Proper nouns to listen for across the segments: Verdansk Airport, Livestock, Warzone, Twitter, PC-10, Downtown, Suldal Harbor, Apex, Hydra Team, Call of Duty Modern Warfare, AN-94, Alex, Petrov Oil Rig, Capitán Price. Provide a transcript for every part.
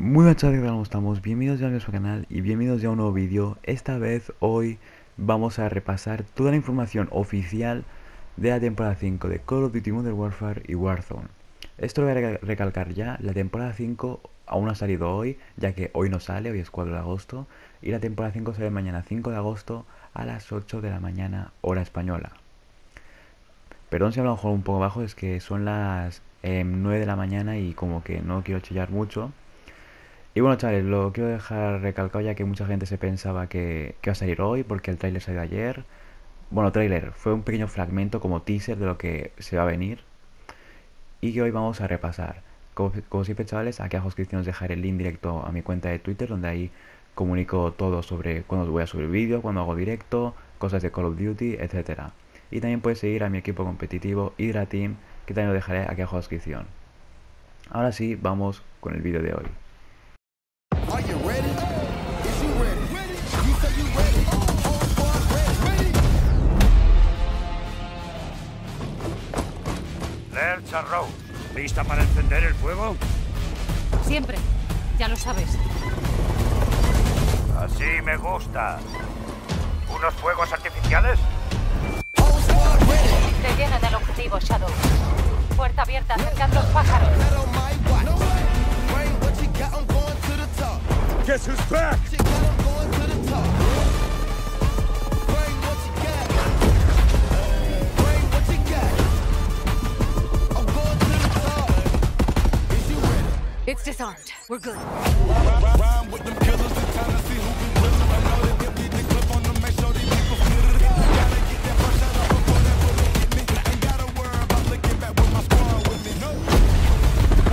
Muy buenas tardes, ¿cómo estamos? Bienvenidos ya a nuestro canal y bienvenidos ya a un nuevo vídeo. Esta vez, hoy, vamos a repasar toda la información oficial de la temporada 5 de Call of Duty Modern Warfare y Warzone. Esto lo voy a recalcar ya, la temporada 5 aún ha salido hoy, ya que hoy no sale, hoy es 4 de agosto, y la temporada 5 sale mañana 5 de agosto a las 8 de la mañana, hora española. Perdón si hablo un poco bajo, es que son las 9 de la mañana y como que no quiero chillar mucho. Y bueno, chavales, lo quiero dejar recalcado ya que mucha gente se pensaba que iba a salir hoy porque el tráiler salió ayer. Bueno, tráiler, fue un pequeño fragmento como teaser de lo que se va a venir y que hoy vamos a repasar. Como siempre, chavales, aquí abajo en la descripción os dejaré el link directo a mi cuenta de Twitter, donde ahí comunico todo sobre cuando voy a subir vídeos, cuando hago directo, cosas de Call of Duty, etc. Y también puedes seguir a mi equipo competitivo, Hydra Team, que también lo dejaré aquí abajo en la descripción. Ahora sí, vamos con el vídeo de hoy. Charro, ¿lista para encender el fuego? Siempre, ya lo sabes. Así me gusta. ¿Unos fuegos artificiales? Te llegan al objetivo, Shadow. Puerta abierta, acercad los pájaros. Guess who's back? It's disarmed. We're good. What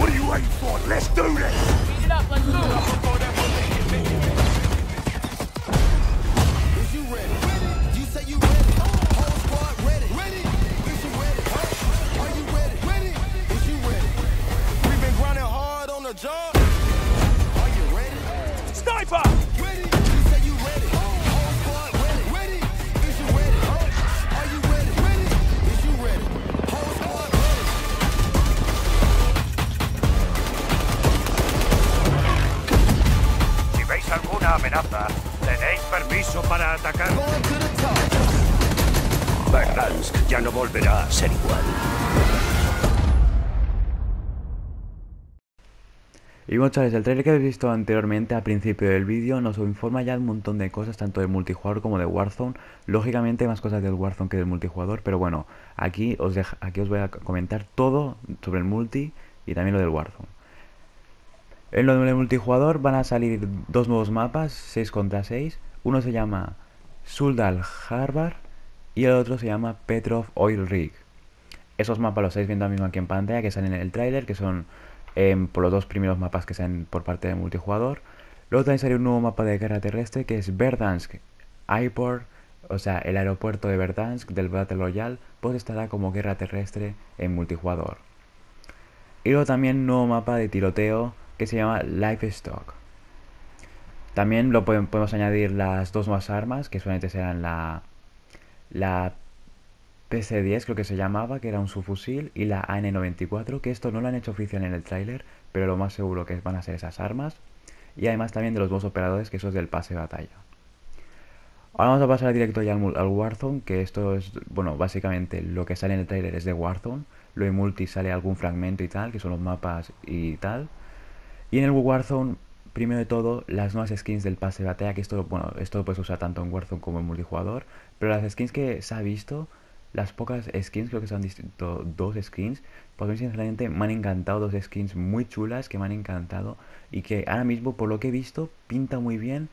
are you waiting for? Let's do this. Speed it up. Let's move. Is you ready? You say you ready. Whole squad ready. Ready. Is you ready? Are you ready? Ready. Is you ready? We've been grinding hard. Are you ready? Sniper! Ready? You say you ready. Whole squad ready. Ready? Is you ready? Are you ready? Ready? Is you ready? Whole squad ready. Si veis alguna amenaza, tenéis permiso para atacar. Verdansk ya no volverá a ser igual. Y bueno, chavales, el trailer que habéis visto anteriormente al principio del vídeo nos informa ya un montón de cosas, tanto del multijugador como de Warzone. Lógicamente hay más cosas del Warzone que del multijugador, pero bueno, aquí os voy a comentar todo sobre el multi y también lo del Warzone. En lo del multijugador van a salir dos nuevos mapas, 6 contra 6. Uno se llama Suldal Harbor y el otro se llama Petrov Oil Rig. Esos mapas los estáis viendo ahora mismo aquí en pantalla, que salen en el trailer, que son... por los dos primeros mapas que salen por parte del multijugador. Luego también salió un nuevo mapa de guerra terrestre que es Verdansk Airport, o sea, el aeropuerto de Verdansk del Battle Royale, pues estará como guerra terrestre en multijugador. Y luego también un nuevo mapa de tiroteo que se llama Livestock. También lo podemos añadir las dos nuevas armas, que solamente serán la PC-10, creo que se llamaba, que era un subfusil, y la AN-94, que esto no lo han hecho oficial en el tráiler, pero lo más seguro que van a ser esas armas. Y además también de los dos operadores, que eso es del pase de batalla. Ahora vamos a pasar directo ya al Warzone, que esto es, bueno, básicamente lo que sale en el tráiler es de Warzone. Lo de multi sale algún fragmento y tal, que son los mapas y tal. Y en el Warzone, primero de todo, las nuevas skins del pase de batalla, que esto, bueno, esto lo puedes usar tanto en Warzone como en multijugador. Pero las skins que se ha visto... Las pocas skins, creo que son dos skins, pues a mí sinceramente me han encantado, dos skins muy chulas que me han encantado y que ahora mismo, por lo que he visto, pinta muy bien.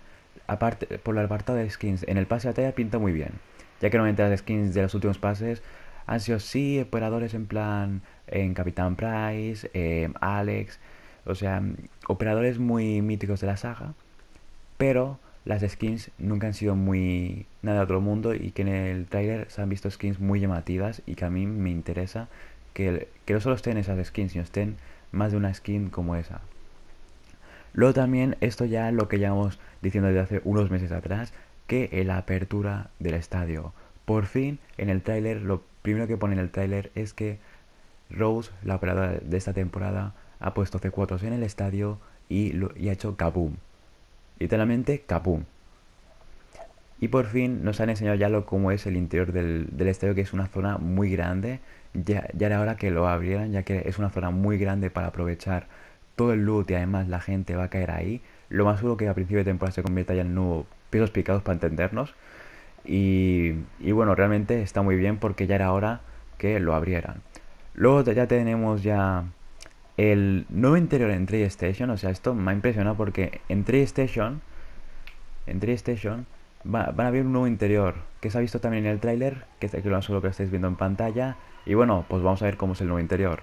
Aparte, por el apartado de skins, en el pase de batalla pinta muy bien, ya que normalmente las skins de los últimos pases han sido sí, operadores en plan, en Capitán Price, Alex, o sea, operadores muy míticos de la saga, pero... Las skins nunca han sido muy nada de otro mundo y que en el tráiler se han visto skins muy llamativas y que a mí me interesa que no solo estén esas skins, sino estén más de una skin como esa. Luego también, esto ya lo que llevamos diciendo desde hace unos meses atrás, que en la apertura del estadio. Por fin, en el tráiler, lo primero que pone en el tráiler es que Rose, la operadora de esta temporada, ha puesto C4 en el estadio y ha hecho kaboom. Literalmente kaboom. Y por fin nos han enseñado ya lo cómo es el interior del estadio, que es una zona muy grande. Ya era hora que lo abrieran, ya que es una zona muy grande para aprovechar todo el loot, y además la gente va a caer ahí. Lo más seguro que a principio de temporada se convierta ya en nuevo Pisos Picados, para entendernos. Y bueno, realmente está muy bien porque ya era hora que lo abrieran. Luego ya tenemos ya el nuevo interior en Trade Station. O sea, esto me ha impresionado porque en Trade Station, van a ver un nuevo interior que se ha visto también en el tráiler, que es lo que estáis viendo en pantalla. Y bueno, pues vamos a ver cómo es el nuevo interior.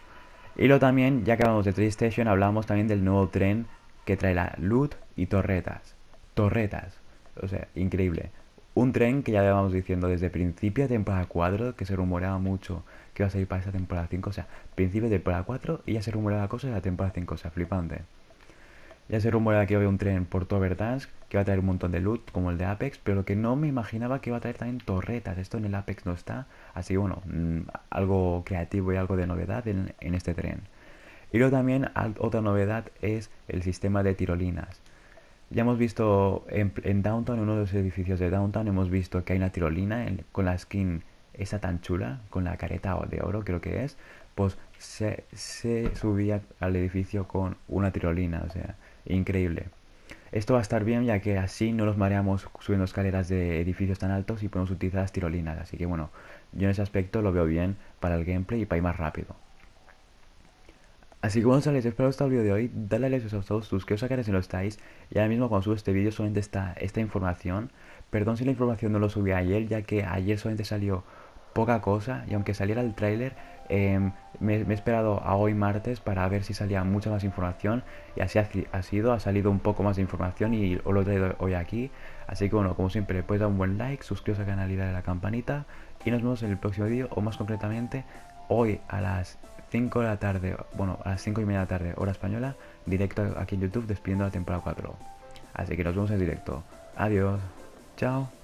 Y luego también, ya que hablamos de Trade Station, hablamos también del nuevo tren que trae la loot y torretas. O sea, increíble. Un tren que ya llevamos diciendo desde principio de temporada 4, que se rumoreaba mucho que iba a salir para esta temporada 5. O sea, principio de temporada 4 y ya se rumoreaba cosas de la temporada 5, o sea, flipante. Ya se rumoreaba que iba a haber un tren por todo Verdansk, que iba a traer un montón de loot, como el de Apex, pero que no me imaginaba que iba a traer también torretas. Esto en el Apex no está, así que bueno, algo creativo y algo de novedad en este tren. Y luego también otra novedad es el sistema de tirolinas. Ya hemos visto en Downtown, en uno de los edificios de Downtown, hemos visto que hay una tirolina con la skin esa tan chula, con la careta de oro creo que es, pues se subía al edificio con una tirolina, o sea, increíble. Esto va a estar bien ya que así no nos mareamos subiendo escaleras de edificios tan altos y podemos utilizar las tirolinas, así que bueno, yo en ese aspecto lo veo bien para el gameplay y para ir más rápido. Así que bueno, chavales, espero que os haya gustado el vídeo de hoy. Dadle a like si os ha gustado, suscribiros a canal si no estáis. Y ahora mismo cuando subo este vídeo solamente está esta información. Perdón si la información no lo subí ayer, ya que ayer solamente salió poca cosa. Y aunque saliera el tráiler, me he esperado a hoy martes para ver si salía mucha más información. Y así ha salido un poco más de información y os lo he traído hoy aquí. Así que bueno, como siempre, podéis dar un buen like, suscribiros al canal y darle a la campanita. Y nos vemos en el próximo vídeo, o más concretamente, hoy a las 5 de la tarde, bueno, a las 5 y media de la tarde, hora española, directo aquí en YouTube, despidiendo la temporada 4. Así que nos vemos en directo. Adiós. Chao.